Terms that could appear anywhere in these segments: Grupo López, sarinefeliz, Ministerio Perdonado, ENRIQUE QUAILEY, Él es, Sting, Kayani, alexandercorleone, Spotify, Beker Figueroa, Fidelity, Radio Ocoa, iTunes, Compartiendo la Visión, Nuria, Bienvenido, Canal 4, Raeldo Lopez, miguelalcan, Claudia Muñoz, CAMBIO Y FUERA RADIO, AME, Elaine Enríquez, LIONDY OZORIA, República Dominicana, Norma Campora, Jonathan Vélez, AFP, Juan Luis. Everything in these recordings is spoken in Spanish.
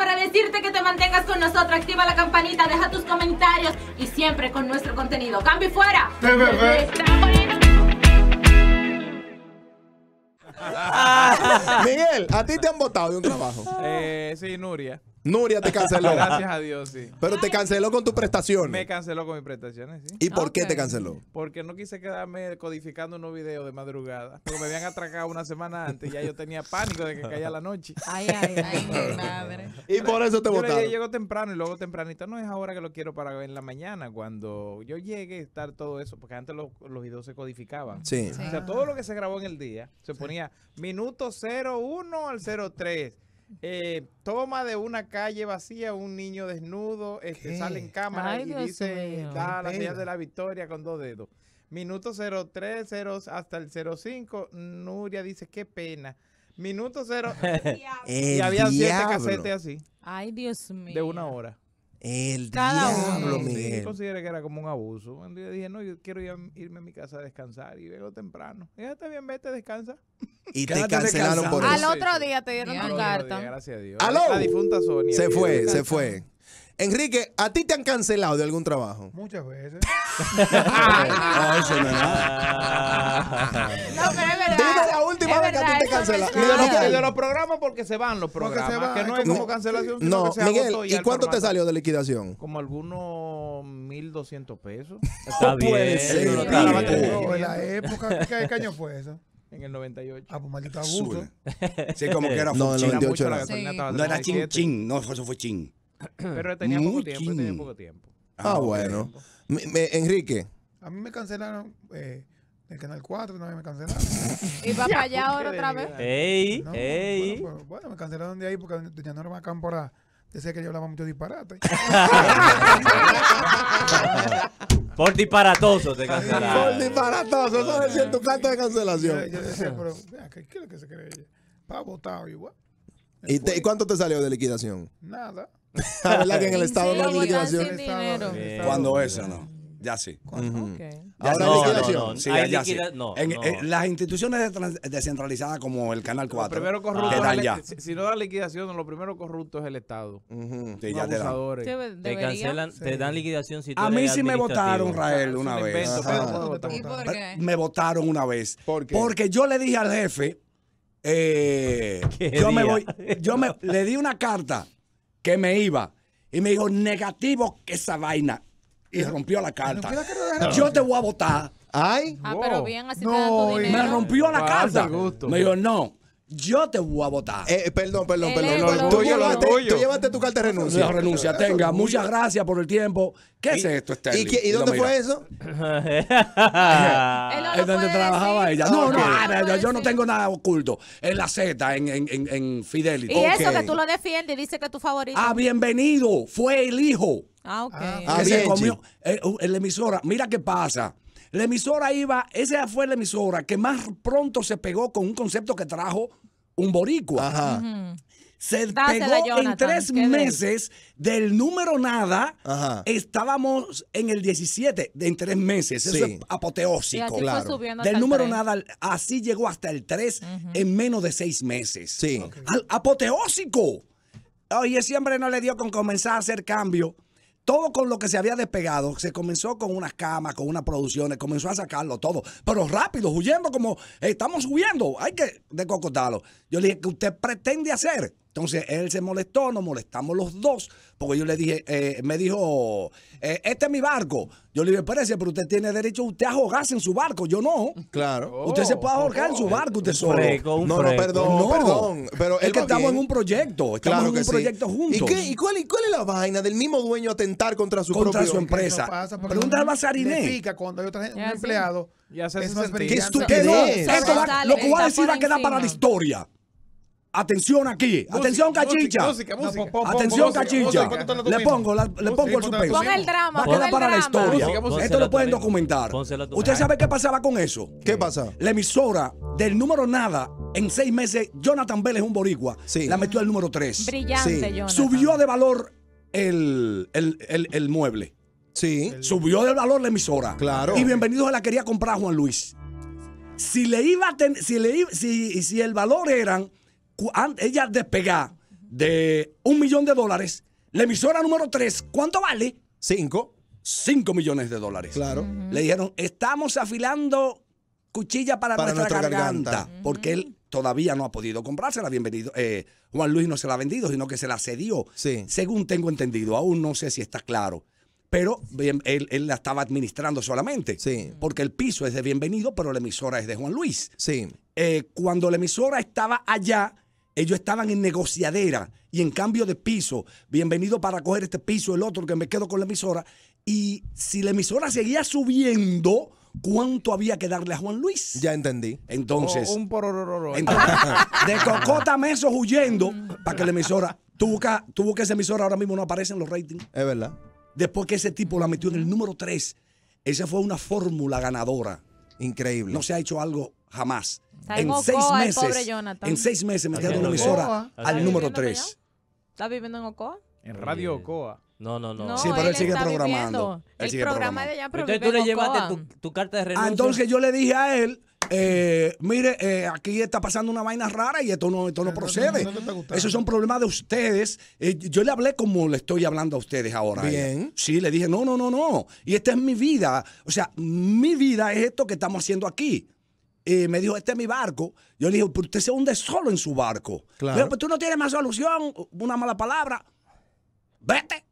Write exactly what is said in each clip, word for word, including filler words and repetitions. para decirte que te mantengas con nosotros. Activa la campanita, deja tus comentarios y siempre con nuestro contenido. ¡Cambio y fuera! Miguel, ¿a ti te han botado de un trabajo? Eh, sí, Nuria. Nuria te canceló. Gracias a Dios, sí. Pero te canceló con tus prestaciones. Me canceló con mis prestaciones, sí. ¿Y por okay. qué te canceló? Porque no quise quedarme codificando unos videos de madrugada. Porque me habían atracado una semana antes y ya yo tenía pánico de que caía la noche. Ay, ay, ay, mi madre. Y por eso te votaron. Yo llego temprano y luego tempranito. No es ahora que lo quiero para en la mañana. Cuando yo llegue a estar todo eso. Porque antes los, los videos se codificaban. Sí. sí. O sea, todo lo que se grabó en el día se sí. ponía minuto cero uno al cero tres. Eh, toma de una calle vacía un niño desnudo, este, sale en cámara. Ay, y Dios dice da la señal de la victoria con dos dedos. Minuto cero tres, cero hasta el cero cinco, Nuria dice qué pena. Minuto cero y había siete casetes así. Ay, Dios mío. De una hora. El Cada diablo, uno. Miguel. Sí, consideré que era como un abuso. Un día dije, no, yo quiero ir a, irme a mi casa a descansar y vengo temprano. Y está bien, vete, descansa. Y te cancelaron por eso. Al otro día te dieron tu carta. Día, gracias a Dios. ¿Aló? La difunta Sonia. Se fue, se fue. Enrique, ¿a ti te han cancelado de algún trabajo? Muchas veces. No, eso no es nada. No, pero es verdad. Dime la última es vez verdad, que a ti te cancelaron. No, de los programas porque se van los programas. Van, que no es como cancelación. No, que se Miguel, ¿y cuánto formato. te salió de liquidación? Como algunos mil doscientos pesos. Está bien. Puede no, en la época, ¿qué, qué año fue eso? En el noventa y ocho. Ah, pues maldito abuso. Sí, como que era no, fuchín. No, era sí. no era chin, chin. No, eso fue chin. Pero tenía Muy poco tiempo, tenía poco tiempo. Ah, ah bueno. Tiempo. Me, me, Enrique. A mí me cancelaron eh, el Canal cuatro, no me cancelaron. ¿Y va para allá ahora otra vez? Ey, no, ey. Bueno, bueno, bueno, me cancelaron de ahí porque doña Norma Campora decía que yo hablaba mucho disparate. Por disparatoso te cancelaron. Por disparatoso, eso decía en tu carta de cancelación. Yo, yo decía, pero ¿qué es lo que se cree ella? Para votar igual. ¿Y, te, ¿Y cuánto te salió de liquidación? Nada. La verdad que en el Estado sí, no hay liquidación. Estado, eh. Cuando eso no. Ya sí. Uh-huh. okay. ya Ahora no, liquidación. No, no. Sí, hay ya liquida sí. no, en, no. En las instituciones descentralizadas como el Canal cuatro. Primero corrupto ah. dan ya. Si, si no da liquidación, lo primero corrupto es el Estado. Uh-huh. Sí, ya te, dan. te cancelan, sí. te dan liquidación si tú A mí sí me votaron, Rael, una vez. ¿Y por qué? Me votaron una vez. ¿Por qué? Porque yo le dije al jefe, eh, yo día? me voy, yo me le di una carta que me iba y me dijo negativo esa vaina y rompió la carta. No, yo te voy a votar. Ay, ah, wow. pero bien así no, te da tu dinero. Me rompió la carta. Me dijo no. Yo te voy a votar. Eh, perdón, perdón, perdón. Tú llevaste tu carta de renuncia. La renuncia, tenga. Muchas gracias por el tiempo. ¿Qué es esto, Stanley? ¿Y dónde fue eso? En donde trabajaba ella. No, no, yo no tengo nada oculto. En la Z, en Fidelity. Y eso que tú lo defiendes y dices que es tu favorito. Ah, bienvenido. Fue el hijo. Ah, ok. Que se comió. La emisora, mira qué pasa. La emisora iba, esa fue la emisora que más pronto se pegó con un concepto que trajo un boricua. Ajá. Uh-huh. Se Dásela, pegó Jonathan, en tres meses de... del número nada. Ajá. Estábamos en el diecisiete de en tres meses. Sí. Eso es apoteósico. Claro. Del número tres. Nada, así llegó hasta el tres uh-huh. en menos de seis meses. Sí. Okay. Al, apoteósico. Oye, siempre no le dio con comenzar a hacer cambio. Todo con lo que se había despegado, se comenzó con unas camas, con unas producciones, comenzó a sacarlo todo, pero rápido, huyendo como eh, estamos huyendo, hay que decocotarlo. Yo le dije, ¿qué usted pretende hacer? Entonces él se molestó, nos molestamos los dos, porque yo le dije, eh, me dijo, eh, este es mi barco. Yo le dije, espérese, pero usted tiene derecho usted a ahogarse en su barco. Yo no. Claro. Oh, usted se puede ahogar oh, en su barco, usted solo. Freco, no, freco. no, perdón, no, perdón. Pero es que estamos bien. en un proyecto, estamos claro en un sí. proyecto juntos. ¿Y, qué, y cuál, cuál es la vaina del mismo dueño atentar contra su contra propio? su empresa? Pregúntale al Bazarinés. Cuando hay otro yeah, empleado, yeah, yeah, eso es ¿Qué estupidez? Lo que voy a decir va a quedar para la historia. Atención aquí, música, atención cachicha, música, música, no, po, po, po, atención música, cachicha, música, le pongo, la, le pongo el suspenso, pon el drama, va a quedar el para drama. la historia, música, música. esto lo pueden documentar, usted sabe qué pasaba con eso, qué pasa, la emisora del número nada, en seis meses, Jonathan Vélez, un boricua, sí. la metió al número tres, brillante, sí. Jonathan. Subió de valor el, el, el, el mueble, sí. subió de valor la emisora, claro. y Bienvenido se la quería comprar a Juan Luis, si le iba a ten, si, le, si, si el valor eran ella despegar de un millón de dólares, la emisora número tres, ¿cuánto vale? Cinco. Cinco millones de dólares. Claro. Uh-huh. Le dijeron, estamos afilando cuchilla para, para nuestra, nuestra garganta. garganta. Uh-huh. Porque él todavía no ha podido comprársela. Bienvenido. Eh, Juan Luis no se la ha vendido, sino que se la cedió. Sí. Según tengo entendido. Aún no sé si está claro. Pero bien, él, él la estaba administrando solamente. Sí. Porque el piso es de Bienvenido, pero la emisora es de Juan Luis. Sí. Eh, cuando la emisora estaba allá, ellos estaban en negociadera y en cambio de piso. Bienvenido para coger este piso, el otro, que me quedo con la emisora. Y si la emisora seguía subiendo, ¿cuánto había que darle a Juan Luis? Ya entendí. Entonces, oh, un pororororo. Entonces, de cocota mesos huyendo para que la emisora... Tuvo que, tuvo que esa emisora ahora mismo no aparece en los ratings. Es verdad. Después que ese tipo la metió en el número tres, esa fue una fórmula ganadora. Increíble. No se ha hecho algo jamás. En seis, Ocoa, meses, en seis meses metieron una emisora al número tres. ¿Estás viviendo en Ocoa? En Radio Ocoa. No, no, no. Sí, pero él, él sigue programando. Él el sigue programa programando. De allá, pero entonces tú le llevaste tu, tu carta de renuncia. Ah, entonces yo le dije a él, eh, mire, eh, aquí está pasando una vaina rara y esto no, esto no, no procede. No, no, no esos son problemas de ustedes. Eh, yo le hablé como le estoy hablando a ustedes ahora. Bien. Sí, le dije, no, no, no, no. Y esta es mi vida. O sea, mi vida es esto que estamos haciendo aquí. Y me dijo, este es mi barco. Yo le dije, pero usted se hunde solo en su barco. Claro. Pero pues tú no tienes más solución, una mala palabra. Vete.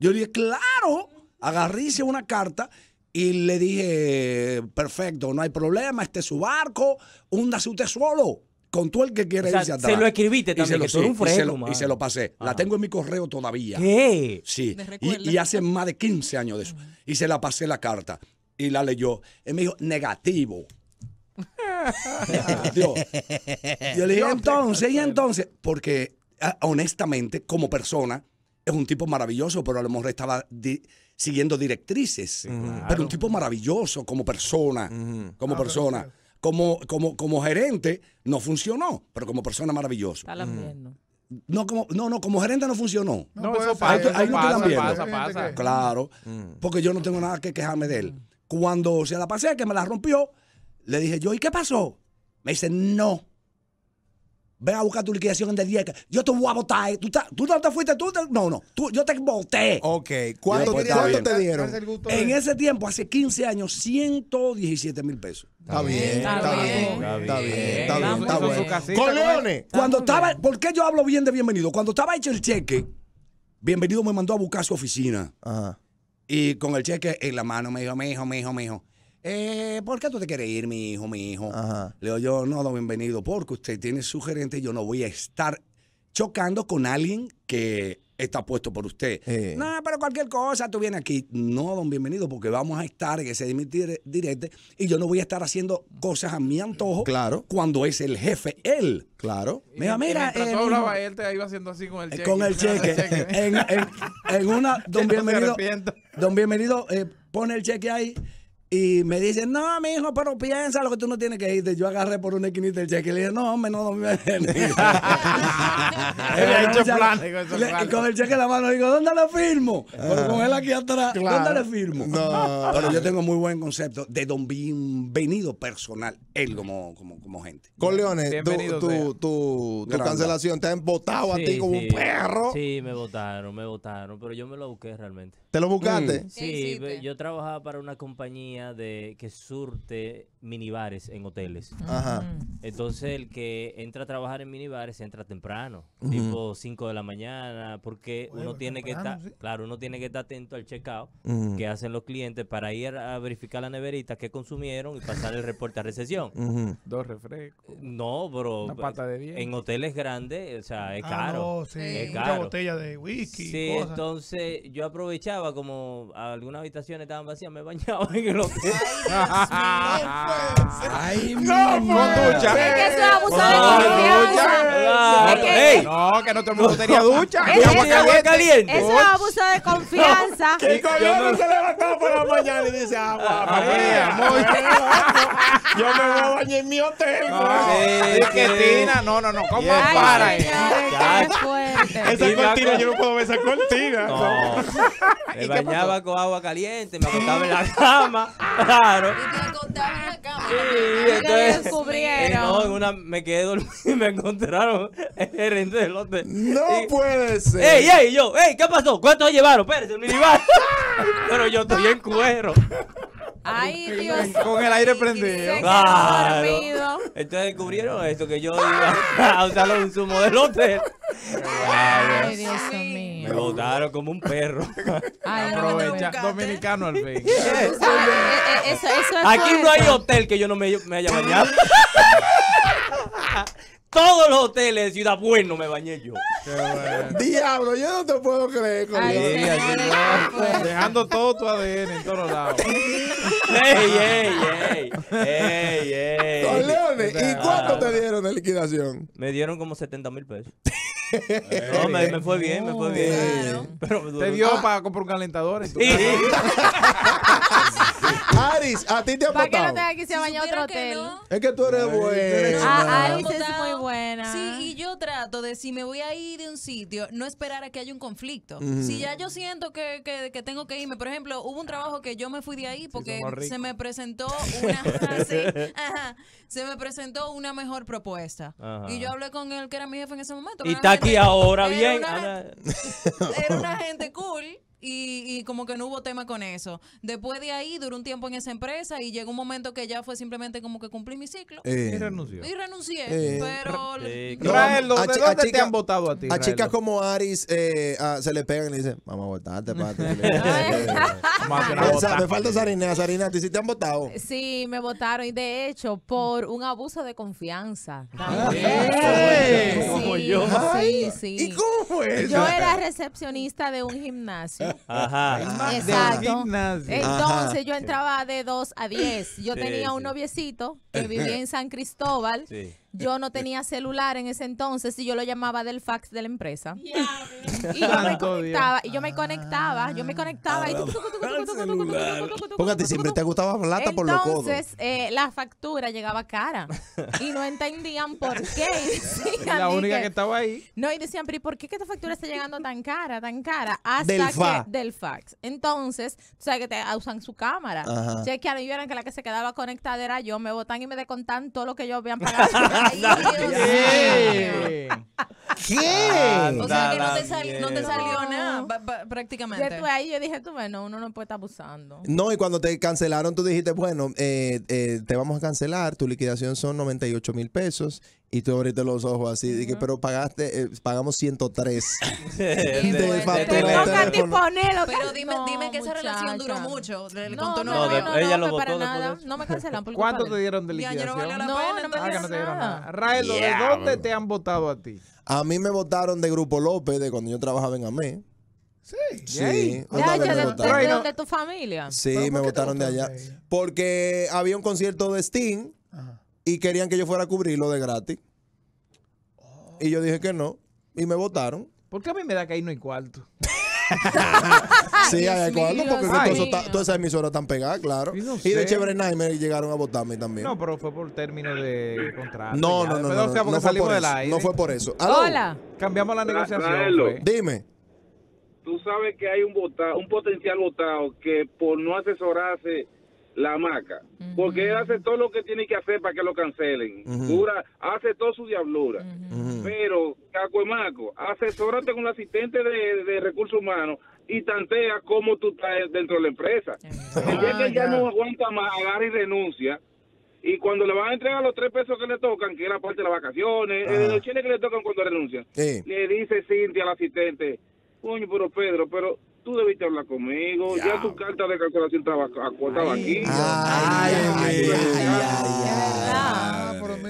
Yo le dije, claro, agarríse una carta y le dije, perfecto, no hay problema, este es su barco, húndase usted solo, con todo el que quiere, o sea, irse atrás. Se lo escribiste también, y se lo, que sí, un freno, y, se lo, y se lo pasé. Ajá. La tengo en mi correo todavía. ¿Qué? Sí, y, y hace más de quince años de eso. Y se la pasé la carta y la leyó. Él me dijo, negativo. Dios. Yo le dije, entonces, y entonces, porque honestamente, como persona, es un tipo maravilloso, pero a lo mejor estaba di siguiendo directrices. Sí, claro. Pero un tipo maravilloso como persona, uh-huh. como ah, persona. Pero, pero. Como, como, como gerente no funcionó, pero como persona maravilloso. Está la uh-huh. no, como, no, no, como gerente no funcionó. No, no, eso pasa, ahí, eso ahí pasa, no te viendo. Pasa, pasa. Claro, uh-huh. porque yo no tengo nada que quejarme de él. Cuando se la pasé, que me la rompió, le dije yo, ¿y qué pasó? Me dice, no. Ve a buscar tu liquidación de diez. Yo te voy a votar. ¿Tú, ¿Tú no te fuiste? ¿Tú te... No, no. Tú, yo te voté. Ok. ¿Cuánto, pues, ¿cuánto te dieron? En ese tiempo, hace quince años, ciento diecisiete mil pesos. Está bien. Está bien. Está bien. Está bien. Está bien. Está bien. Está bien. Con leones. Cuando estaba... ¿Por qué yo hablo bien de Bienvenido? Cuando estaba hecho el cheque, Bienvenido me mandó a buscar su oficina. Ajá. Y con el cheque en la mano me dijo, mi hijo, mi hijo, mi hijo. Eh, ¿por qué tú te quieres ir, mi hijo, mi hijo? Ajá. Le digo yo, no, don Bienvenido, porque usted tiene su gerente y yo no voy a estar chocando con alguien que está puesto por usted. Eh. No, pero cualquier cosa, tú vienes aquí. No, don Bienvenido, porque vamos a estar en ese directo y yo no voy a estar haciendo cosas a mi antojo, claro, cuando es el jefe él. Claro. Y me dijo, mira, eh, tú hablabas, él te iba haciendo así con el cheque. Con el cheque. cheque. En, en, en una, don Bienvenido, don Bienvenido eh, pone el cheque ahí. Y me dice, no, mi hijo, pero piensa lo que tú no tienes que irte. Yo agarré por una esquinita el cheque y le dije, no, hombre, no, no me venía. He hecho planes con eso. Y con el cheque en la mano le digo, ¿dónde le firmo? Ah, pero con él aquí atrás, claro. ¿Dónde le firmo? No. Pero yo tengo muy buen concepto de don Bienvenido personal, él como, como, como gente. Corleones, tu, tu, tu, tu cancelación, te han votado sí, a ti como sí. un perro. Sí, me votaron, me votaron, pero yo me lo busqué realmente. ¿Te lo buscaste? Mm. Sí, yo trabajaba para una compañía de que surte minibares en hoteles. Ajá. Entonces el que entra a trabajar en minibares entra temprano, uh-huh. tipo cinco de la mañana, porque bueno, uno tiene temprano, que estar, ¿sí? claro, uno tiene que estar atento al checkout uh-huh. que hacen los clientes para ir a verificar la neverita que consumieron y pasar el reporte a recesión. Uh-huh. Dos refrescos. No, bro. Una pata de bien. En hoteles grandes, o sea, es ah, caro. No, sí. Es caro. Mucha botella de whisky. Sí, cosas. Entonces yo aprovechaba como algunas habitaciones estaban vacías, me bañaba en el hotel. Ay, no, no, ducha. Es que eso es abusado de confianza. No, que no todo el mundo tenía ducha. Eso es abuso de confianza. Y con él se levantaba por la mañana y dice, agua María, yo me voy a bañar en mi hotel. No, no, no, ¿cómo para? Esa cortina, yo no puedo ver esa cortina. No. Me bañaba con agua caliente, me acostaba en la cama. Claro. Y te acostaba en la cama. Sí, entonces descubrieron. Eh, no, en una me quedé dormido y me encontraron en el rente del lote. No y, puede ser. Ey, ey, yo, ey, ¿qué pasó? ¿Cuántos llevaron? Espérate, un minibar. Pero yo estoy en cuero. Ay, Dios. Con el aire prendido. Claro. Entonces descubrieron esto, que yo iba a usar los insumos del hotel. Ay, Dios mío. Me botaron como un perro. Ay, aprovecha. Dominicano al fin. Aquí no hay hotel que yo no me, me haya bañado. Todos los hoteles de Ciudad Bueno me bañé yo. Qué bueno. Diablo, yo no te puedo creer. Con Ay, Dios. Dios. Dejando todo tu A D N en todos lados. ¡Ey, ey, ey! ¡Ey, ey! Don Leones, ¿y cuánto te dieron de liquidación? Me dieron como setenta mil pesos. No, me, me fue bien, me fue bien. Claro. Pero me te dio ah. para comprar un calentador. En tu sí. Aris, a ti te han votado. ¿Para qué no tengas que se baña otro hotel? No. Es que tú eres buena. Ah, Aris es muy buena. Sí, y yo trato de, si me voy a ir de un sitio, no esperar a que haya un conflicto. Mm. Si ya yo siento que, que, que tengo que irme. Por ejemplo, hubo un trabajo que yo me fui de ahí porque sí, se me presentó una... ajá, sí, ajá, se me presentó una mejor propuesta. Ajá. Y yo hablé con el que era mi jefe en ese momento. Y está gente, aquí ahora, era bien. Una, era una gente cool. Y, y como que no hubo tema con eso. Después de ahí, duró un tiempo en esa empresa y llegó un momento que ya fue simplemente como que cumplí mi ciclo. Eh, y renunció. Y renuncié. Eh, pero... Eh, no, Raelo, ¿de dónde chica, te han votado a ti, Raelo? A chicas como Aris eh, a, se le pegan y le dicen, vamos a votarte, pate. Me falta Sarina. Sarina, ¿a ti sí te han votado? Sí, me votaron. Y de hecho, por un abuso de confianza. ¿Qué? Como yo. Sí, sí. ¿Y cómo es? Yo era recepcionista de un gimnasio. Ajá. Exacto. Entonces Ajá. yo entraba de dos a diez. Yo sí, tenía un noviecito que vivía en San Cristóbal. Sí. Yo no tenía celular en ese entonces y yo lo llamaba del fax de la empresa. Yeah. Y yo me conectaba, y yo me conectaba, yo me conectaba. Porque a ti siempre te gustaba plata por los codos. Entonces, eh, la factura llegaba cara y no entendían por qué. Decían, la única que, que estaba ahí. No, y decían, pero ¿y por qué que esta factura está llegando tan cara, tan cara? Hasta del que fa. del fax. Entonces, o sea, que te usan su cámara. Ajá. Chequearon y vieron que la que se quedaba conectada era yo. Me botan y me descontan todo lo que ellos habían pagado. Ay, no, ¿Qué? ¿Qué? O sea que no te, sal, no te salió no. nada pa, pa, prácticamente. Yo estuve ahí, yo dije, tú, bueno, uno no puede estar abusando. No, y cuando te cancelaron, tú dijiste, bueno, eh, eh, te vamos a cancelar, tu liquidación son noventa y ocho mil pesos. Y tú abriste los ojos así, dije, pero pagaste, eh, pagamos ciento tres. Te toca disponerlo. Pero dime, no, dime que esa muchacha. relación duró mucho. Le no, contó no, no, no, ella no, lo votó nada. No me cancelan. Por ¿Cuánto te dieron de liquidación? No, no, no me ah, no te dieron nada. Raelo, yeah, ¿de dónde bro. te han votado a ti? A mí me votaron de Grupo López, de cuando yo trabajaba en A M E. Sí, sí. Ya, ya de, de, de, de tu familia. Sí, me votaron de allá. Porque había un concierto de Sting. Y querían que yo fuera a cubrirlo de gratis. Oh. Y yo dije que no. Y me votaron. ¿Por qué a mí me da que ahí no hay cuarto? Sí, hay cuarto. Porque todas esas emisoras están pegadas, claro. Y, no sé. y de Chévere Night me llegaron a votarme también. No, pero fue por término de contrato. No, no, no, no, no, o sea, no, fue por eso, no fue por eso. ¿Aló? Hola. Cambiamos la negociación. Pues. Dime. Tú sabes que hay un, votado, un potencial votado que por no asesorarse... La hamaca, uh-huh. porque él hace todo lo que tiene que hacer para que lo cancelen. Uh-huh. Dura, hace todo su diablura. Uh-huh. Pero, Cacuemaco, asesórate con un asistente de, de recursos humanos y tantea cómo tú estás dentro de la empresa. Uh-huh. El día que él ya no aguanta más, agarra y renuncia. Y cuando le van a entregar los tres pesos que le tocan, que es la parte de las vacaciones, uh-huh. los chiles que le tocan cuando renuncian, sí. le dice Cintia al asistente, coño, pero Pedro, pero... Tú debiste hablar conmigo. Ya, ya tu carta de cancelación estaba, estaba aquí. Ay, ay,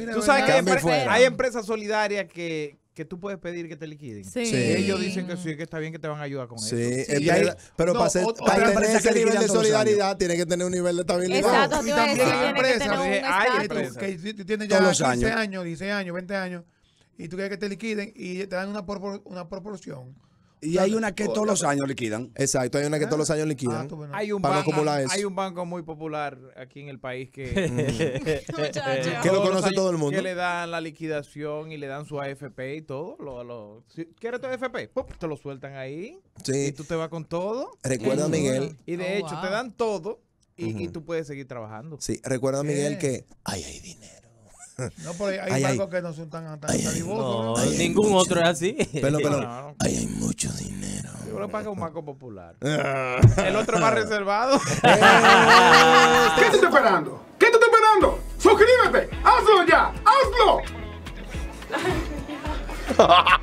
ay. Tú sabes que hay, empre hay empresas solidarias que, que tú puedes pedir que te liquiden. Sí. Sí. Ellos dicen que sí, que está bien, que te van a ayudar con sí. eso. Sí. Hay, pero no, para, ser, para, para tener ese nivel de solidaridad, tiene que tener un nivel de estabilidad. Exacto, y también hay empresas hay empresas que tienen ya quince años, dieciséis años, veinte años, y tú quieres que te liquiden y te dan una, propor una proporción. Y hay una que todos los años liquidan. Exacto, hay una que todos los años liquidan. Hay un, para banco, no hay un banco muy popular aquí en el país que, que lo conoce todo el mundo. Que le dan la liquidación y le dan su A F P y todo. Lo, lo, si ¿Quieres tu A F P? Pop, te lo sueltan ahí. Sí. Y tú te vas con todo. Recuerda, Miguel. Y de oh, hecho, wow. te dan todo y, uh-huh. y tú puedes seguir trabajando. Sí, recuerda, Miguel, que ay, hay dinero. No, pero hay bancos que no son tan, tan ay, salivosos. No, ¿no? Ningún mucho, otro es así. Pero, pero, no. Ahí hay mucho dinero. Yo lo pago un banco popular. El otro más reservado. ¿Qué te estás esperando? ¿Qué te estás esperando? ¡Suscríbete! ¡Hazlo ya! ¡Hazlo!